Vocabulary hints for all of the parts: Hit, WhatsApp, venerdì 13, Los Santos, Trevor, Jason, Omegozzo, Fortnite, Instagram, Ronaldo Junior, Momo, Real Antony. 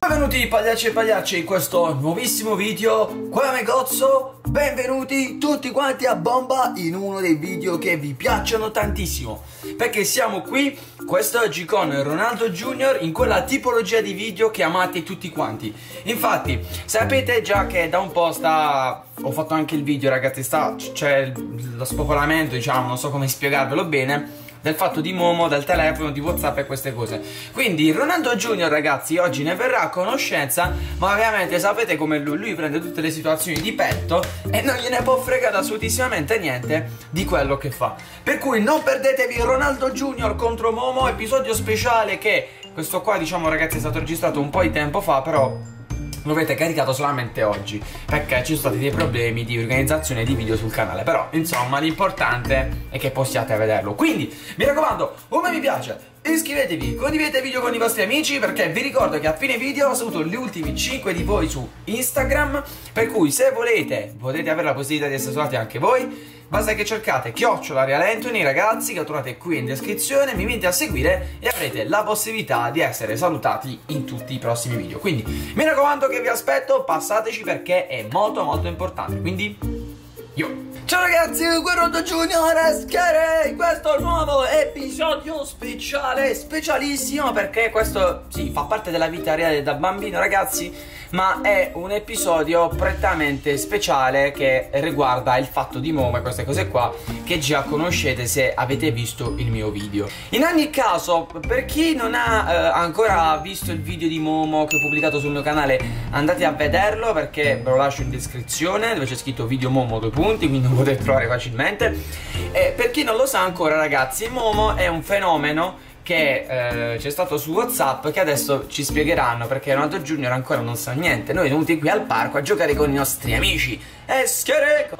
Benvenuti pagliacci e pagliacce in questo nuovissimo video qua a Megozzo. Benvenuti tutti quanti a bomba in uno dei video che vi piacciono tantissimo, perché siamo qui quest'oggi con Ronaldo Junior in quella tipologia di video che amate tutti quanti. Infatti sapete già che da un po' sta... ho fatto anche il video, ragazzi, c'è lo spopolamento, diciamo, non so come spiegarvelo bene, del fatto di Momo, del telefono, di WhatsApp e queste cose. Quindi Ronaldo Junior, ragazzi, oggi ne verrà a conoscenza. Ma ovviamente sapete come lui prende tutte le situazioni di petto e non gliene può fregare assolutissimamente niente di quello che fa. Per cui non perdetevi Ronaldo Junior contro Momo, episodio speciale che questo qua, diciamo, ragazzi, è stato registrato un po' di tempo fa, però lo avete caricato solamente oggi perché ci sono stati dei problemi di organizzazione di video sul canale. Però insomma l'importante è che possiate vederlo. Quindi mi raccomando, come mi piace, iscrivetevi, condividete il video con i vostri amici, perché vi ricordo che a fine video saluto gli ultimi 5 di voi su Instagram. Per cui se volete potete avere la possibilità di essere salutati anche voi. Basta che cercate @Real Antony, ragazzi, che lo trovate qui in descrizione, mi venite a seguire e avrete la possibilità di essere salutati in tutti i prossimi video. Quindi mi raccomando che vi aspetto, passateci perché è molto molto importante. Quindi io... ciao ragazzi, Ronaldo Junior, in questo nuovo episodio speciale, specialissimo, perché questo, sì, fa parte della vita reale da bambino, ragazzi, ma è un episodio prettamente speciale che riguarda il fatto di Momo e queste cose qua che già conoscete se avete visto il mio video. In ogni caso, per chi non ha ancora visto il video di Momo che ho pubblicato sul mio canale, andate a vederlo perché ve lo lascio in descrizione dove c'è scritto video Momo 2 punti, quindi non potete trovare facilmente. Per chi non lo sa ancora, ragazzi, Momo è un fenomeno che c'è stato su WhatsApp, che adesso ci spiegheranno, perché Ronaldo Junior ancora non sa niente. Noi venuti qui al parco a giocare con i nostri amici.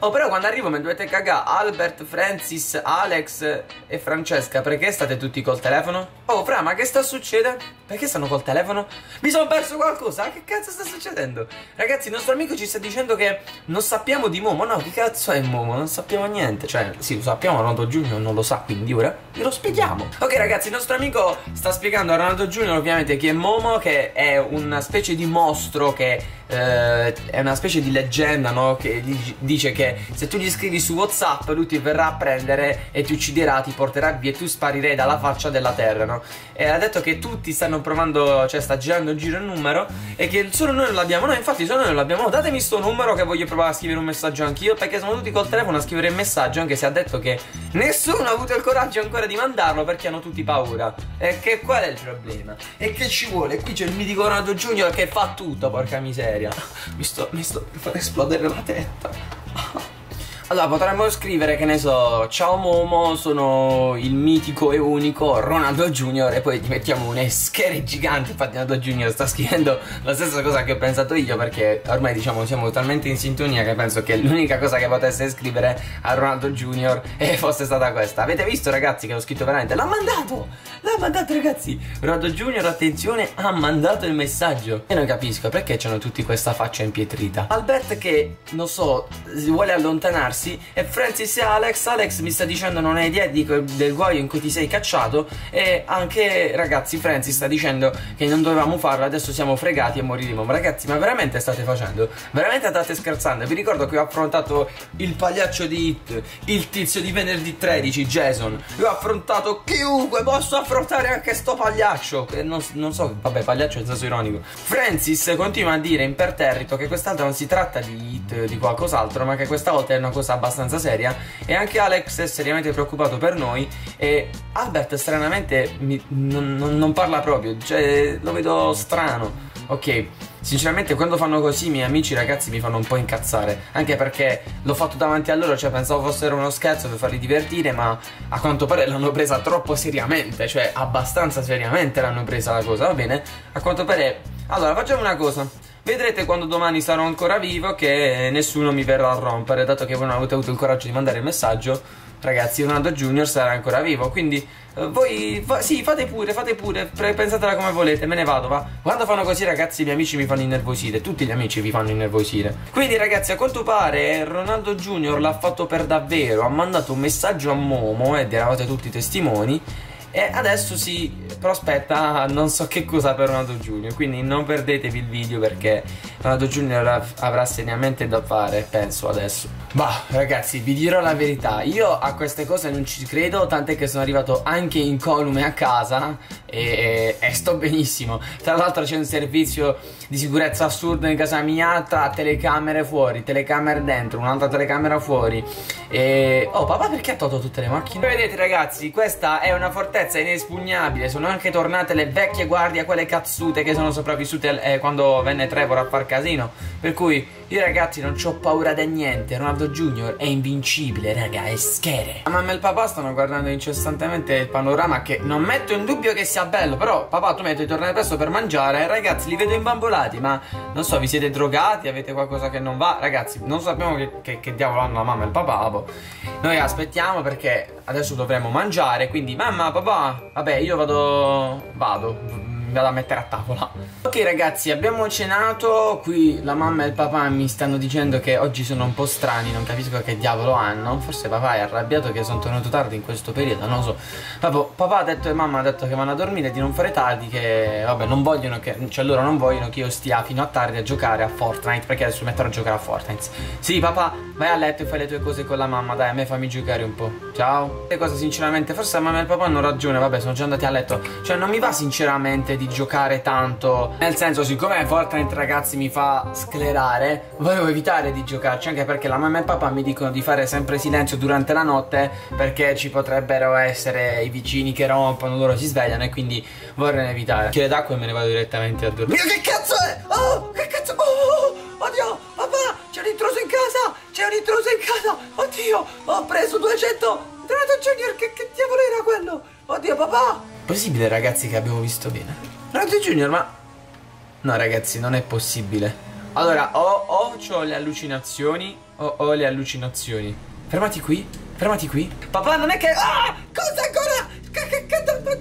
Oh, però quando arrivo mi dovete cagare Albert, Francis, Alex e Francesca. Perché state tutti col telefono? Oh, fra, ma che sta succedendo? Perché stanno col telefono? Mi sono perso qualcosa? Che cazzo sta succedendo? Ragazzi, il nostro amico ci sta dicendo che non sappiamo di Momo. No, che cazzo è Momo? Non sappiamo niente. Cioè, sì, lo sappiamo, Ronaldo Junior non lo sa, quindi ora glielo spieghiamo. Ok, ragazzi, il nostro amico sta spiegando a Ronaldo Junior ovviamente chi è Momo, che è una specie di mostro, che è una specie di leggenda, no? Che dice che se tu gli scrivi su WhatsApp lui ti verrà a prendere e ti ucciderà, ti porterà via e tu sparirai dalla faccia della terra, no? E ha detto che tutti stanno provando, cioè sta girando in giro il numero e che solo noi non l'abbiamo. Noi infatti solo noi non l'abbiamo. Datemi sto numero che voglio provare a scrivere un messaggio anch'io, perché sono tutti col telefono a scrivere il messaggio, anche se ha detto che nessuno ha avuto il coraggio ancora di mandarlo perché hanno tutti paura. E che qual è il problema? E che ci vuole? Qui c'è il mitico Ronaldo Junior che fa tutto, porca miseria. Mi sto per far esplodere la testa. Allora potremmo scrivere, che ne so, ciao Momo, sono il mitico e unico Ronaldo Junior, e poi ti mettiamo un eschere gigante. Infatti Ronaldo Junior sta scrivendo la stessa cosa che ho pensato io, perché ormai, diciamo, siamo talmente in sintonia che penso che l'unica cosa che potesse scrivere a Ronaldo Junior fosse stata questa. Avete visto, ragazzi, che ho scritto veramente? L'ha mandato! L'ha mandato, ragazzi! Ronaldo Junior, attenzione, ha mandato il messaggio. E non capisco perché c'hanno tutti questa faccia impietrita. Albert che, non so, vuole allontanarsi, e Francis e Alex mi sta dicendo non hai idea del guaio in cui ti sei cacciato, e anche, ragazzi, Francis sta dicendo che non dovevamo farlo, adesso siamo fregati e moriremo. Ma ragazzi, ma veramente state facendo? Veramente state scherzando? Vi ricordo che ho affrontato il pagliaccio di Hit, il tizio di venerdì 13, Jason, io ho affrontato chiunque, posso affrontare anche sto pagliaccio, non so, vabbè, pagliaccio in senso ironico. Francis continua a dire imperterrito che quest'altra non si tratta di Hit, di qualcos'altro, ma che questa volta è una cosa abbastanza seria, e anche Alex è seriamente preoccupato per noi, e Albert stranamente non parla proprio, cioè lo vedo strano. Ok, sinceramente quando fanno così i miei amici, ragazzi, mi fanno un po' incazzare, anche perché l'ho fatto davanti a loro, cioè pensavo fosse uno scherzo per farli divertire, ma a quanto pare l'hanno presa troppo seriamente, cioè abbastanza seriamente l'hanno presa la cosa. Va bene, a quanto pare. Allora facciamo una cosa, Vedrete quando domani sarò ancora vivo che nessuno mi verrà a rompere, dato che voi non avete avuto il coraggio di mandare il messaggio. Ragazzi, Ronaldo Junior sarà ancora vivo, quindi voi sì, fate pure, pensatela come volete, me ne vado, va. Quando fanno così, ragazzi, i miei amici mi fanno innervosire, tutti gli amici vi fanno innervosire. Quindi, ragazzi, a quanto pare Ronaldo Junior l'ha fatto per davvero, ha mandato un messaggio a Momo ed eravate tutti testimoni. E adesso si prospetta non so che cosa per Ronaldo Junior, quindi non perdetevi il video perché Ronaldo Junior avrà seriamente da fare, penso adesso. Bah, ragazzi, vi dirò la verità, io a queste cose non ci credo, tant'è che sono arrivato anche incolume a casa e sto benissimo. Tra l'altro c'è un servizio di sicurezza assurdo in casa mia, tra telecamere fuori, telecamere dentro, un'altra telecamera fuori e... Oh, papà, perché ha tolto tutte le macchine? Vedete, ragazzi, questa è una fortezza inespugnabile. Sono anche tornate le vecchie guardie, quelle cazzute che sono sopravvissute quando venne Trevor a far casino. Per cui io, ragazzi, non c'ho paura di niente. Ronaldo Junior è invincibile, raga, è schere. La mamma e il papà stanno guardando incessantemente il panorama, che non metto in dubbio che sia bello. Però papà, tu mi hai detto di tornare presto per mangiare. Ragazzi, li vedo imbambolati, ma non so, vi siete drogati, avete qualcosa che non va. Ragazzi, non sappiamo che diavolo hanno la mamma e il papà, boh. Noi aspettiamo perché adesso dovremo mangiare. Quindi mamma, papà, vabbè, io vado a mettere a tavola. Ok, ragazzi, abbiamo cenato. Qui la mamma e il papà mi stanno dicendo che oggi sono un po' strani, non capisco che diavolo hanno. Forse papà è arrabbiato che sono tornato tardi in questo periodo, non lo so. Vabbè, papà ha detto e mamma ha detto che vanno a dormire, di non fare tardi, che vabbè non vogliono che, cioè loro non vogliono che io stia fino a tardi a giocare a Fortnite, perché adesso metterò a giocare a Fortnite. Sì, papà, vai a letto e fai le tue cose con la mamma, dai, a me fammi giocare un po'. Ciao. Le cose sinceramente, forse la mamma e il papà hanno ragione, vabbè, sono già andati a letto. Cioè non mi va sinceramente di giocare tanto, nel senso, siccome Fortnite, ragazzi, mi fa sclerare, volevo evitare di giocarci, anche perché la mamma e il papà mi dicono di fare sempre silenzio durante la notte perché ci potrebbero essere i vicini che rompono, loro si svegliano e quindi vorrei evitare. Chiede d'acqua e me ne vado direttamente a dormire. Mio, che cazzo è? Oh, che cazzo? Oh, oddio, papà, c'è un intruso in casa, c'è un intruso in casa, oddio, ho preso 200 Ronaldo Junior, che diavolo era quello? Oddio, papà. Possibile, ragazzi, che abbiamo visto bene Ronaldo Junior, ma... No, ragazzi, non è possibile. Allora, ho le allucinazioni, ho le allucinazioni. Fermati qui, fermati qui. Papà, non è che... Ah! Cosa ancora?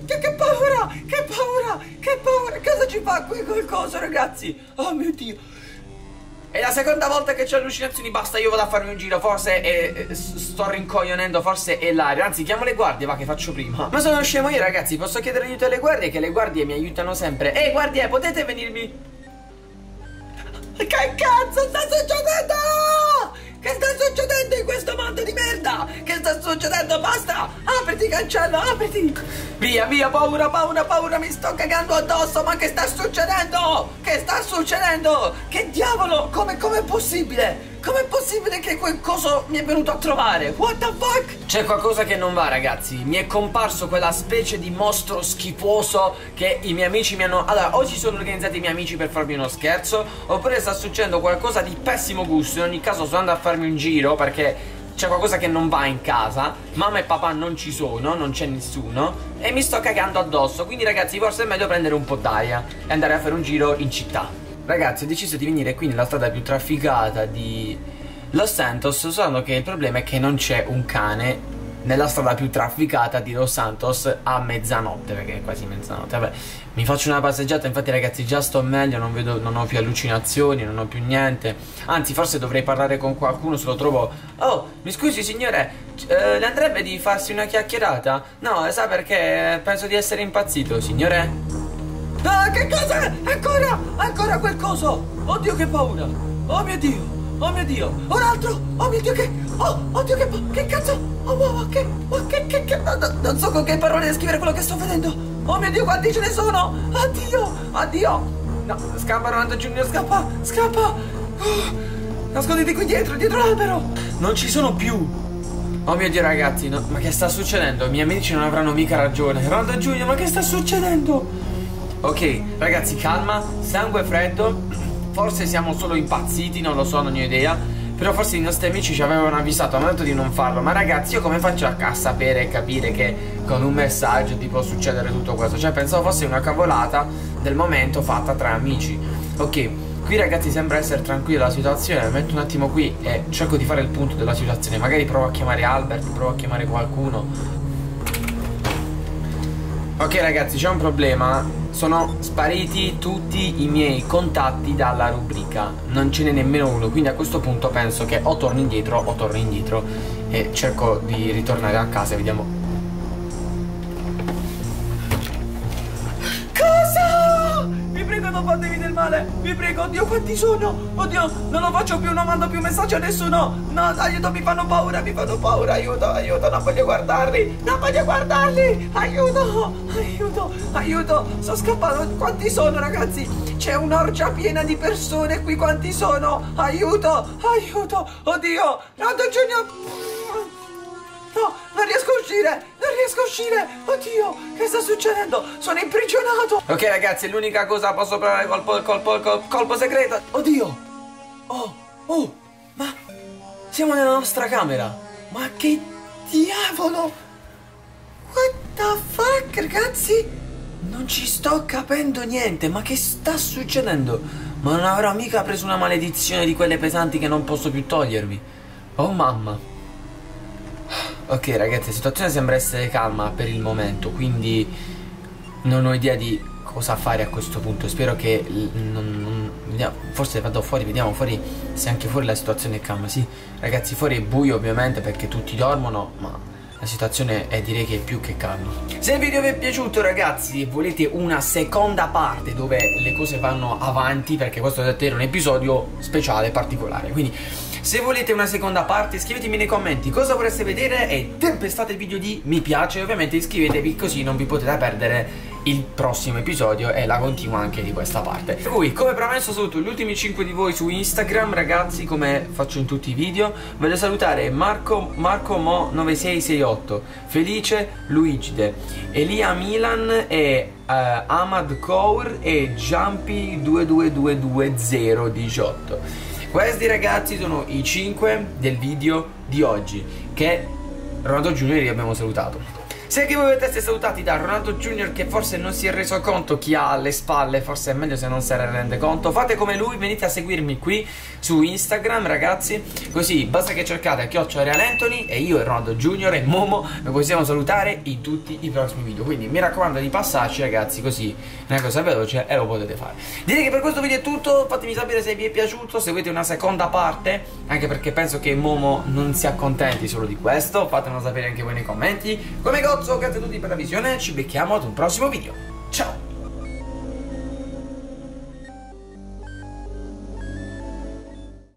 Che paura, che paura, che paura. Cosa ci fa qui quel coso, ragazzi? Oh mio Dio. È la seconda volta che ho allucinazioni, basta, io vado a farmi un giro, forse sto rincoglionendo, forse è l'aria. Anzi, chiamo le guardie, va, che faccio prima. Ma sono scemo io, ragazzi, posso chiedere aiuto alle guardie, che le guardie mi aiutano sempre. Ehi, guardie, potete venirmi? Che cazzo sta succedendo? Che sta succedendo in questo mondo di merda? Che sta succedendo? Basta! Apriti, cancello, apriti! Via, via, paura, paura, paura, mi sto cagando addosso, ma che sta succedendo? Che sta succedendo? Che diavolo? Come è possibile? Com'è possibile che quel coso mi è venuto a trovare? What the fuck? C'è qualcosa che non va, ragazzi. Mi è comparso quella specie di mostro schifoso che i miei amici mi hanno... Allora, o si sono organizzati i miei amici per farmi uno scherzo, oppure sta succedendo qualcosa di pessimo gusto. In ogni caso sono andato a farmi un giro perché... c'è qualcosa che non va in casa. Mamma e papà non ci sono, non c'è nessuno e mi sto cagando addosso. Quindi, ragazzi, forse è meglio prendere un po' d'aria e andare a fare un giro in città. Ragazzi, ho deciso di venire qui nella strada più trafficata di Los Santos, solo che il problema è che non c'è un cane nella strada più trafficata di Los Santos a mezzanotte, perché è quasi mezzanotte. Vabbè, mi faccio una passeggiata, infatti, ragazzi, già sto meglio, non ho più allucinazioni, non ho più niente. Anzi, forse dovrei parlare con qualcuno, se lo trovo. Oh, mi scusi signore, le andrebbe di farsi una chiacchierata? No, sa perché? Penso di essere impazzito, signore. Ah, che cosa? Ancora, ancora quel coso. Oddio, che paura. Oh mio Dio, oh mio Dio. Un altro, oh mio Dio, che... Oh, oddio, che cazzo. Oh, wow, che non so con che parole descrivere quello che sto vedendo. Oh mio Dio, quanti ce ne sono. Addio, addio. No, scappa Ronaldo Junior, scappa, scappa. Nasconditi qui dietro, dietro l'albero. Non ci sono più. Oh mio Dio, ragazzi, no, ma che sta succedendo? I miei amici non avranno mica ragione. Ronaldo Junior, ma che sta succedendo? Ok, ragazzi, calma, sangue freddo. Forse siamo solo impazziti, non lo so, non ne ho idea. Però forse i nostri amici ci avevano avvisato al momento di non farlo. Ma ragazzi, io come faccio a sapere e capire che con un messaggio ti può succedere tutto questo? Cioè pensavo fosse una cavolata del momento fatta tra amici. Ok, Qui ragazzi sembra essere tranquilla la situazione. Metto un attimo qui e cerco di fare il punto della situazione. Magari provo a chiamare Albert, provo a chiamare qualcuno. Ok ragazzi, c'è un problema. Sono spariti tutti i miei contatti dalla rubrica. Non ce n'è nemmeno uno. Quindi a questo punto penso che o torno indietro o torno indietro e cerco di ritornare a casa. Vediamo. Cosa? Vi prego non fatevi del male. Vi prego, oddio quanti sono. Oddio, non lo faccio più, non mando più messaggi a nessuno. No, aiuto, mi fanno paura, mi fanno paura. Aiuto, aiuto, non voglio guardarli. Non voglio guardarli. Aiuto, aiuto, aiuto. Sto scappando. Quanti sono ragazzi? C'è un'orgia piena di persone qui, quanti sono? Aiuto, aiuto, oddio, Ronaldo Junior. No, non riesco a uscire, non riesco a uscire, oddio, che sta succedendo? Sono imprigionato. Ok ragazzi, l'unica cosa posso provare colpo segreto. Oddio, oh, ma siamo nella nostra camera. Ma che diavolo? What the fuck ragazzi? Non ci sto capendo niente, ma che sta succedendo? Ma non avrò mica preso una maledizione di quelle pesanti che non posso più togliermi. Oh mamma. Ok ragazzi, la situazione sembra essere calma per il momento, quindi non ho idea di cosa fare a questo punto. Spero che forse vado fuori, vediamo fuori se anche fuori la situazione è calma. Sì, ragazzi, fuori è buio ovviamente perché tutti dormono, ma la situazione è, direi che è più che calma. Se il video vi è piaciuto ragazzi e volete una seconda parte dove le cose vanno avanti, perché questo è davvero un episodio speciale, particolare, quindi se volete una seconda parte scrivetemi nei commenti cosa vorreste vedere e tempestate il video di mi piace e ovviamente iscrivetevi così non vi potete perdere il prossimo episodio e la continua anche di questa parte. Per cui, come promesso, saluto gli ultimi 5 di voi su Instagram ragazzi, come faccio in tutti i video. Voglio salutare Marco Mo 9668, Felice Luigide, Elia Milan e Ahmad Kaur e Jumpy 22222018. Questi ragazzi sono i 5 del video di oggi che Ronaldo Junior li abbiamo salutato. Se anche voi volete essere salutati da Ronaldo Junior, che forse non si è reso conto chi ha alle spalle, forse è meglio se non se ne rende conto, fate come lui, venite a seguirmi qui su Instagram ragazzi, così basta che cercate @ Real Antony e io e Ronaldo Junior e Momo lo possiamo salutare in tutti i prossimi video, quindi mi raccomando di passarci ragazzi, così una cosa veloce e lo potete fare. Direi che per questo video è tutto, fatemi sapere se vi è piaciuto, se volete una seconda parte, anche perché penso che Momo non si accontenti solo di questo, fatemelo sapere anche voi nei commenti. Come grazie a tutti per la visione, ci becchiamo ad un prossimo video. Ciao!